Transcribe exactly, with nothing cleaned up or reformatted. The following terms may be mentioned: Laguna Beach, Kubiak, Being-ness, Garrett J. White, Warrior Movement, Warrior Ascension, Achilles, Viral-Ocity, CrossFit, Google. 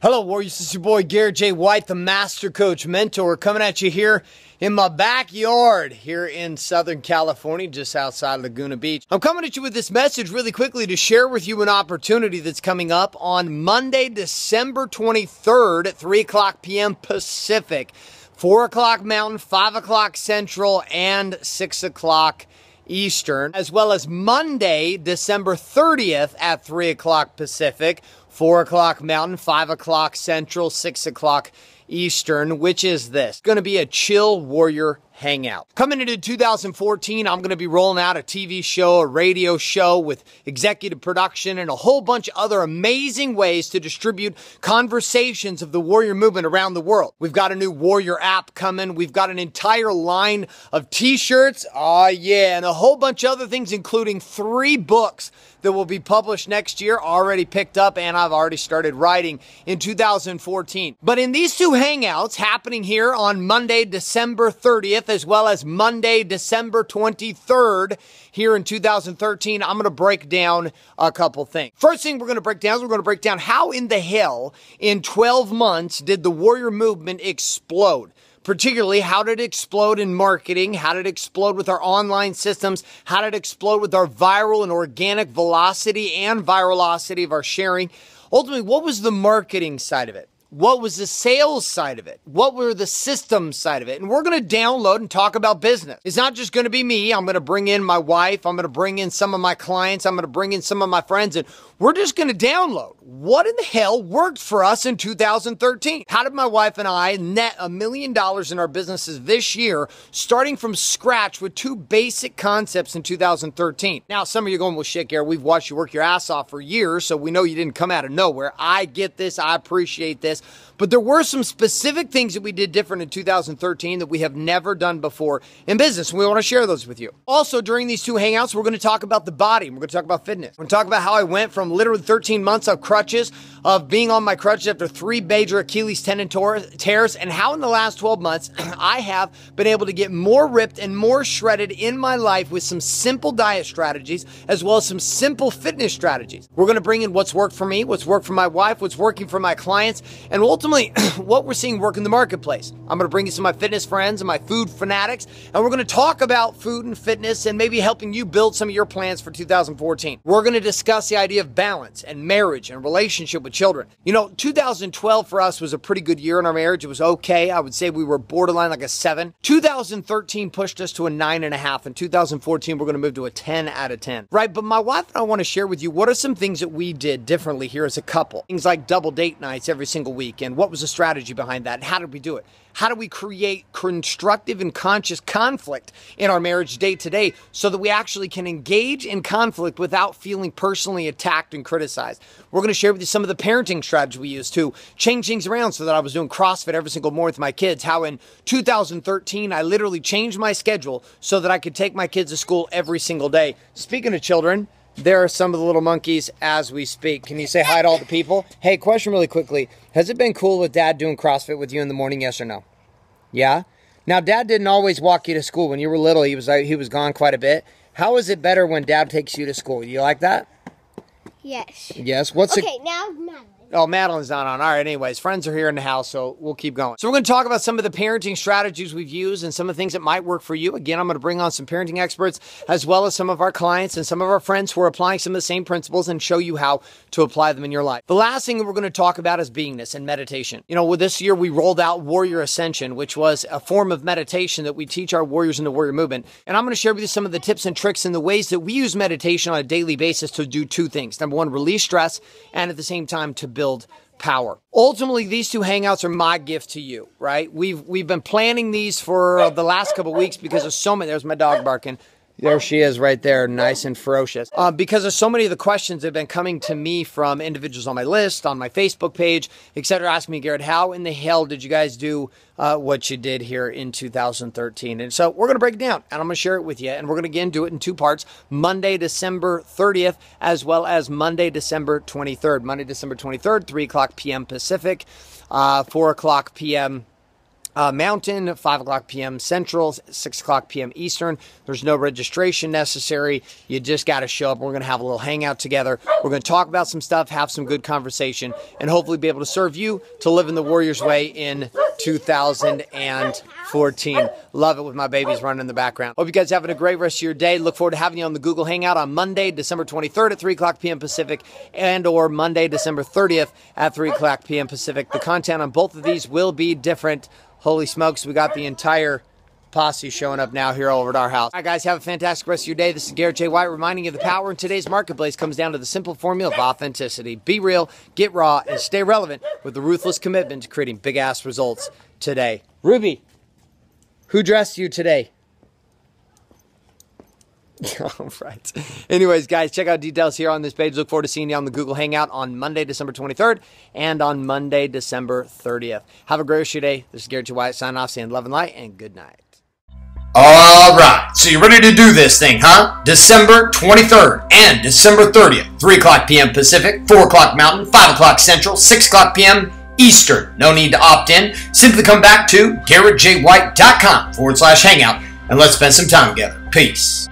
Hello, Warriors. It's your boy, Garrett J. White, the Master Coach Mentor, coming at you here in my backyard here in Southern California, just outside Laguna Beach. I'm coming at you with this message really quickly to share with you an opportunity that's coming up on Monday, December twenty-third at three o'clock p m Pacific, four o'clock Mountain, five o'clock Central, and six o'clock Eastern, as well as Monday, December thirtieth at three o'clock Pacific, four o'clock Mountain, five o'clock Central, six o'clock Eastern, which is this. It's going to be a chill warrior hangout. Coming into two thousand fourteen, I'm going to be rolling out a T V show, a radio show with executive production and a whole bunch of other amazing ways to distribute conversations of the warrior movement around the world. We've got a new warrior app coming. We've got an entire line of t-shirts. Oh yeah. And a whole bunch of other things, including three books that will be published next year, already picked up, and I've already started writing in two thousand fourteen. But in these two hangouts happening here on Monday, December thirtieth, as well as Monday, December twenty-third here in two thousand thirteen, I'm going to break down a couple things. First thing we're going to break down is we're going to break down how in the hell in twelve months did the warrior movement explode? Particularly, how did it explode in marketing? How did it explode with our online systems? How did it explode with our viral and organic velocity and viralocity of our sharing? Ultimately, what was the marketing side of it? What was the sales side of it? What were the system side of it? And we're going to download and talk about business. It's not just going to be me. I'm going to bring in my wife. I'm going to bring in some of my clients. I'm going to bring in some of my friends. And we're just going to download what in the hell worked for us in two thousand thirteen. How did my wife and I net a million dollars in our businesses this year, starting from scratch with two basic concepts in two thousand thirteen? Now, some of you are going, well, shit, Garrett, we've watched you work your ass off for years, so we know you didn't come out of nowhere. I get this. I appreciate this. But there were some specific things that we did different in two thousand thirteen that we have never done before in business. And we want to share those with you. Also, during these two hangouts, we're going to talk about the body. We're going to talk about fitness. We're going to talk about how I went from literally thirteen months of crutches, of being on my crutches after three major Achilles tendon tears, and how in the last twelve months, I have been able to get more ripped and more shredded in my life with some simple diet strategies, as well as some simple fitness strategies. We're going to bring in what's worked for me, what's worked for my wife, what's working for my clients, and ultimately what we're seeing work in the marketplace. I'm going to bring you some of my fitness friends and my food fanatics, and we're going to talk about food and fitness and maybe helping you build some of your plans for two thousand fourteen. We're going to discuss the idea of balance and marriage and relationship with children. You know, two thousand twelve for us was a pretty good year in our marriage. It was okay. I would say we were borderline like a seven. two thousand thirteen pushed us to a nine and a half. In two thousand fourteen, we're going to move to a ten out of ten, right? But my wife and I want to share with you what are some things that we did differently here as a couple. Things like double date nights every single week, and what was the strategy behind that, and how did we do it? How do we create constructive and conscious conflict in our marriage day to day so that we actually can engage in conflict without feeling personally attacked and criticized? We're going to share with you some of the parenting strategies we used to change things around so that I was doing CrossFit every single morning with my kids, how in two thousand thirteen I literally changed my schedule so that I could take my kids to school every single day. Speaking of children, there are some of the little monkeys as we speak. Can you say hi to all the people? Hey, question really quickly. Has it been cool with Dad doing CrossFit with you in the morning? Yes or no? Yeah? Now, Dad didn't always walk you to school. When you were little, he was he was gone quite a bit. How is it better when Dad takes you to school? You like that? Yes. Yes? What's okay, the... now Madeline. Oh, Madeline's not on. All right, anyways, friends are here in the house, so we'll keep going. So we're going to talk about some of the parenting strategies we've used and some of the things that might work for you. Again, I'm going to bring on some parenting experts as well as some of our clients and some of our friends who are applying some of the same principles and show you how to apply them in your life. The last thing that we're going to talk about is beingness and meditation. You know, well, this year we rolled out Warrior Ascension, which was a form of meditation that we teach our warriors in the warrior movement. And I'm going to share with you some of the tips and tricks and the ways that we use meditation on a daily basis to do two things. Number one, release stress, and at the same time, to build power. Ultimately, these two hangouts are my gift to you, right? We've we've been planning these for uh, the last couple of weeks because of so many. There's my dog barking. There she is right there, nice and ferocious. Uh, because of so many of the questions that have been coming to me from individuals on my list, on my Facebook page, et cetera, asking me, Garrett, how in the hell did you guys do uh, what you did here in two thousand thirteen? And so we're going to break it down, and I'm going to share it with you. And we're going to, again, do it in two parts, Monday, December thirtieth, as well as Monday, December twenty-third. Monday, December twenty-third, three o'clock p m Pacific, uh, four o'clock p m uh, Mountain, five o'clock p m Central, six o'clock p m Eastern. There's no registration necessary. You just got to show up. We're going to have a little hangout together. We're going to talk about some stuff, have some good conversation, and hopefully be able to serve you to live in the Warrior's Way in two thousand fourteen. Love it with my babies running in the background. Hope you guys are having a great rest of your day. Look forward to having you on the Google Hangout on Monday, December twenty-third at three o'clock p m Pacific, and or Monday, December thirtieth at three o'clock p m Pacific. The content on both of these will be different. Holy smokes, we got the entire posse showing up now here over at our house. All right, guys, have a fantastic rest of your day. This is Garrett J. White reminding you the power in today's marketplace comes down to the simple formula of authenticity. Be real, get raw, and stay relevant with the ruthless commitment to creating big-ass results today. Ruby, who dressed you today? All right. Anyways, guys, check out details here on this page. Look forward to seeing you on the Google Hangout on Monday, December twenty-third, and on Monday, December thirtieth. Have a great rest of your day. This is Garrett J. White signing off, saying love and light, and good night. All right, so you're ready to do this thing, huh? December twenty-third and December thirtieth, three o'clock p m Pacific, four o'clock Mountain, five o'clock Central, six o'clock p m Eastern. No need to opt in. Simply come back to garrett j white dot com forward slash hangout, and let's spend some time together. Peace.